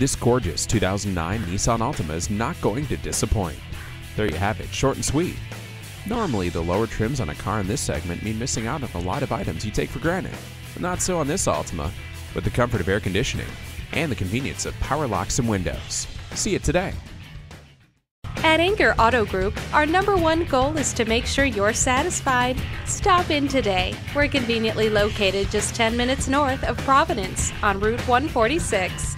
This gorgeous 2009 Nissan Altima is not going to disappoint. There you have it, short and sweet. Normally, the lower trims on a car in this segment mean missing out on a lot of items you take for granted. But not so on this Altima, with the comfort of air conditioning and the convenience of power locks and windows. See it today. At Anchor Auto Group, our #1 goal is to make sure you're satisfied. Stop in today. We're conveniently located just 10 minutes north of Providence on Route 146.